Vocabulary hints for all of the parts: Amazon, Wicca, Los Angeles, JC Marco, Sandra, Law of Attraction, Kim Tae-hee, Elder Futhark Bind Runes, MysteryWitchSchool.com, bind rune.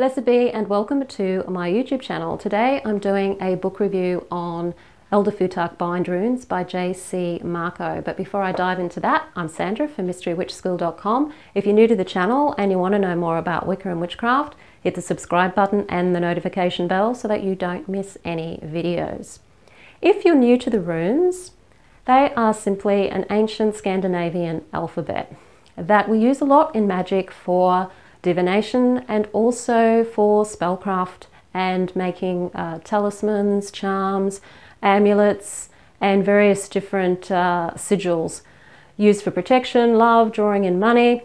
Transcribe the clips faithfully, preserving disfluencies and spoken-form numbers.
Blessed be and welcome to my YouTube channel. Today I'm doing a book review on Elder Futhark Bind Runes by J C Marco. But before I dive into that, I'm Sandra from Mystery Witch School dot com. If you're new to the channel and you want to know more about Wicca and witchcraft, hit the subscribe button and the notification bell so that you don't miss any videos. If you're new to the runes, they are simply an ancient Scandinavian alphabet that we use a lot in magic for divination and also for spellcraft and making uh, talismans, charms, amulets, and various different uh, sigils used for protection, love, drawing in money,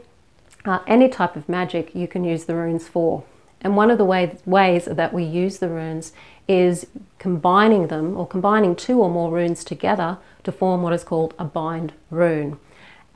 uh, any type of magic you can use the runes for. And one of the way, ways that we use the runes is combining them or combining two or more runes together to form what is called a bind rune.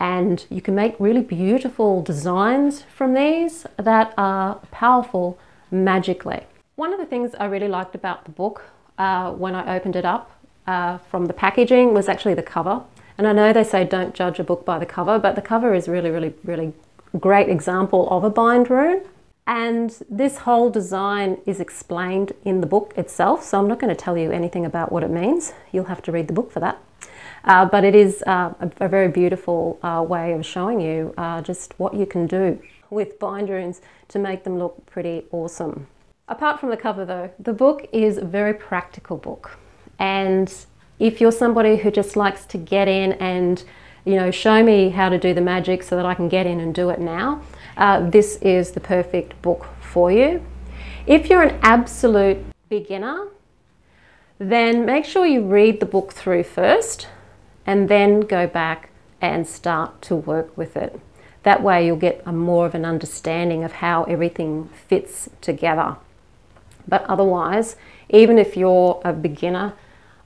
And you can make really beautiful designs from these that are powerful magically. One of the things I really liked about the book uh, when I opened it up uh, from the packaging was actually the cover. And I know they say don't judge a book by the cover, but the cover is really, really, really great example of a bind rune. And this whole design is explained in the book itself, so I'm not going to tell you anything about what it means. You'll have to read the book for that. Uh, but it is uh, a, a very beautiful uh, way of showing you uh, just what you can do with bind runes to make them look pretty awesome. Apart from the cover though, the book is a very practical book. And if you're somebody who just likes to get in and, you know, show me how to do the magic so that I can get in and do it now, Uh, this is the perfect book for you. If you're an absolute beginner, then make sure you read the book through first and then go back and start to work with it. That way you'll get a more of an understanding of how everything fits together. But otherwise, even if you're a beginner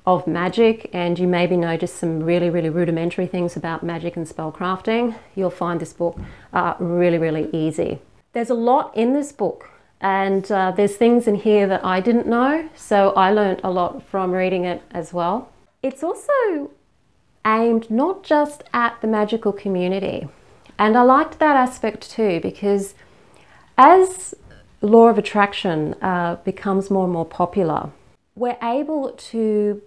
of magic and you maybe notice some really, really rudimentary things about magic and spellcrafting, you'll find this book uh, really, really easy. There's a lot in this book, and uh, there's things in here that I didn't know, so I learned a lot from reading it as well. It's also aimed not just at the magical community, and I liked that aspect too, because as law of attraction uh, becomes more and more popular, we're able to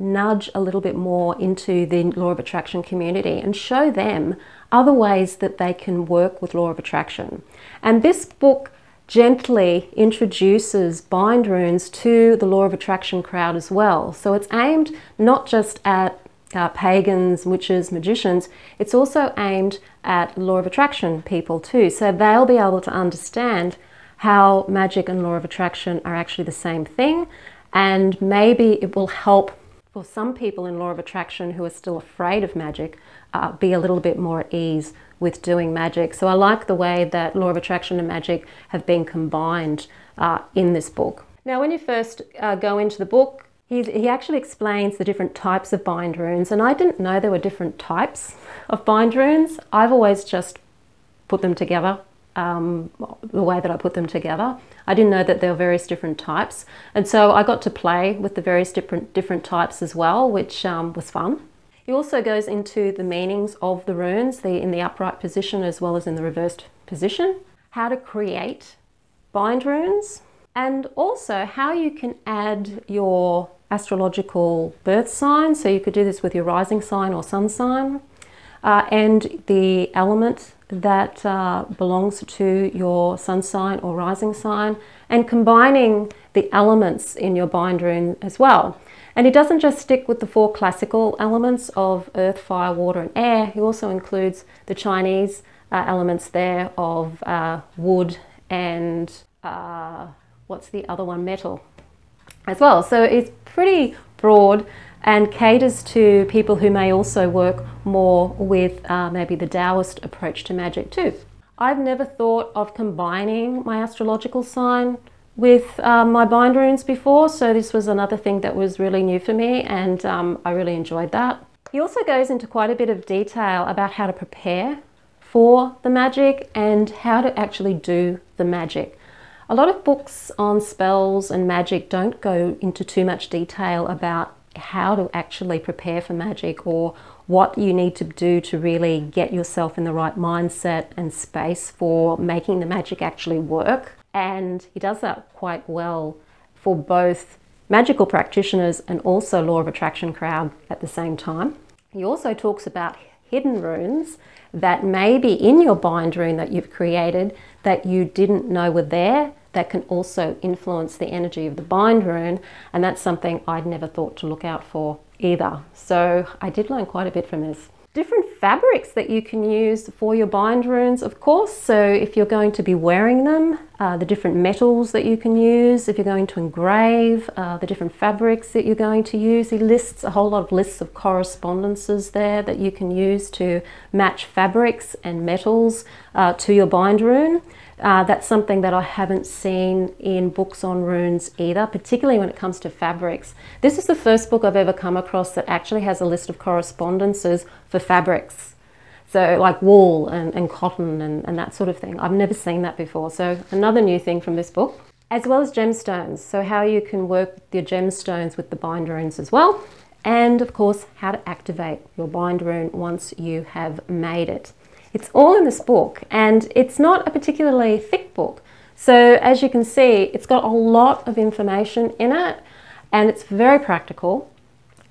nudge a little bit more into the law of attraction community and show them other ways that they can work with law of attraction. And this book gently introduces bind runes to the law of attraction crowd as well. So it's aimed not just at uh, pagans, witches, magicians, it's also aimed at law of attraction people too. So they'll be able to understand how magic and law of attraction are actually the same thing. And maybe it will help for some people in law of attraction who are still afraid of magic uh, be a little bit more at ease with doing magic. So I like the way that law of attraction and magic have been combined uh, in this book. Now when you first uh, go into the book, he's, he actually explains the different types of bind runes, and I didn't know there were different types of bind runes. I've always just put them together Um, the way that I put them together. I didn't know that there were various different types, and so I got to play with the various different different types as well, which um, was fun. He also goes into the meanings of the runes, the in the upright position as well as in the reversed position, how to create bind runes, and also how you can add your astrological birth sign. So you could do this with your rising sign or sun sign, uh, and the element that uh, belongs to your sun sign or rising sign, and combining the elements in your bind rune as well. And he doesn't just stick with the four classical elements of earth, fire, water and air. He also includes the Chinese uh, elements there of uh, wood and uh, what's the other one, metal as well. So it's pretty broad and caters to people who may also work more with uh, maybe the Taoist approach to magic too. I've never thought of combining my astrological sign with uh, my bind runes before, so this was another thing that was really new for me, and um, I really enjoyed that. He also goes into quite a bit of detail about how to prepare for the magic and how to actually do the magic. A lot of books on spells and magic don't go into too much detail about how to actually prepare for magic or what you need to do to really get yourself in the right mindset and space for making the magic actually work. And he does that quite well for both magical practitioners and also law of attraction crowd at the same time. He also talks about hidden runes that may be in your bind rune that you've created that you didn't know were there, that can also influence the energy of the bind rune, and that's something I'd never thought to look out for either. So I did learn quite a bit from this. Different fabrics that you can use for your bind runes, of course, so if you're going to be wearing them, uh, the different metals that you can use, if you're going to engrave, uh, the different fabrics that you're going to use. He lists a whole lot of lists of correspondences there that you can use to match fabrics and metals uh, to your bind rune. Uh, that's something that I haven't seen in books on runes either, particularly when it comes to fabrics. This is the first book I've ever come across that actually has a list of correspondences for fabrics. So like wool and, and cotton and, and that sort of thing. I've never seen that before. So another new thing from this book, as well as gemstones. So how you can work with your gemstones with the bind runes as well. And of course, how to activate your bind rune once you have made it. It's all in this book, and it's not a particularly thick book. So as you can see, it's got a lot of information in it, and it's very practical.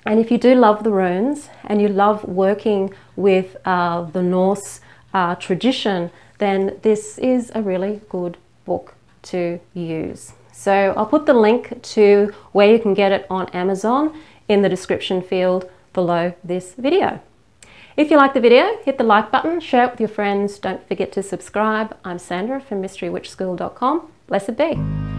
And if you do love the runes and you love working with uh, the Norse uh, tradition, then this is a really good book to use. So I'll put the link to where you can get it on Amazon in the description field below this video. If you like the video, hit the like button, share it with your friends. Don't forget to subscribe. I'm Sandra from Mystery Witch School dot com. Blessed be.